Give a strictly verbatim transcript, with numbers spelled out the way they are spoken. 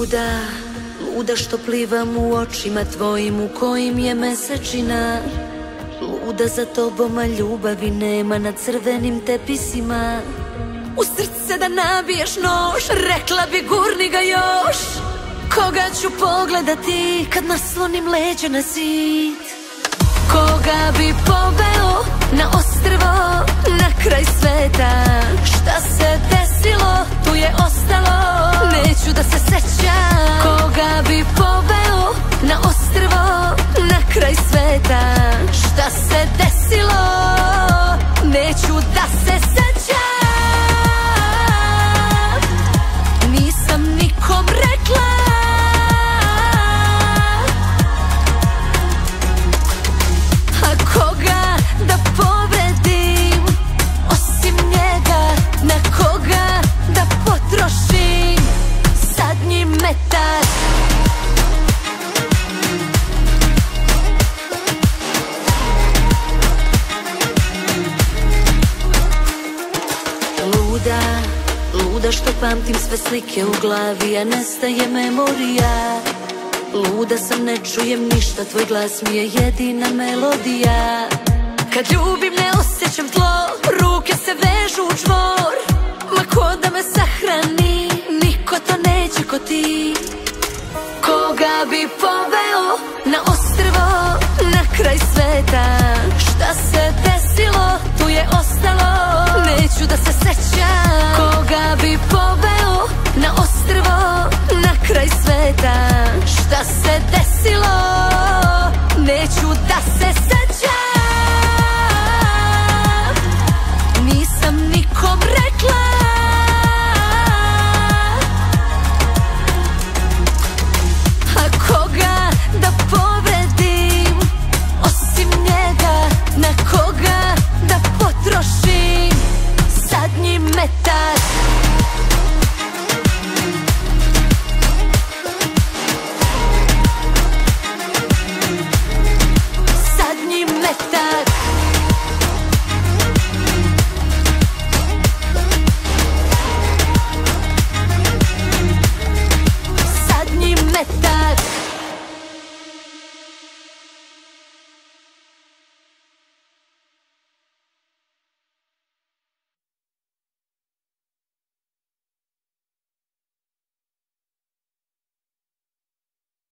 luda, luda što plivam u očima tvojim u kojim je mesečina. Luda za tobom, a ljubavi nema na crvenim tepisima. U srce da nabiješ nož, rekla bi gurni ga još. Koga ću pogledati kad naslonim leđa na zid? Koga bi poveo na ostrvo, na kraj sveta? Šta se desilo, tu je ostalo, neću da se sećam. Koga bi poveo na ostrvo, na kraj sveta? Šta se desilo, neću da se sećam. Nisam nikom rekla, što pamtim sve slike u glavi, a nestaje memorija. Luda sam, ne čujem ništa, tvoj glas mi je jedina melodija. Kad ljubim ne osjećam tlo, ruke se vežu u čvor. Ma ko da me sahrani, niko to neće ko ti. Koga bi poveo na ostrvo, na kraj sveta? Šta se desilo, tu je ostalo, neću da se sećam. Koga bi poveo na ostrvo, na kraj sveta? Šta se desilo?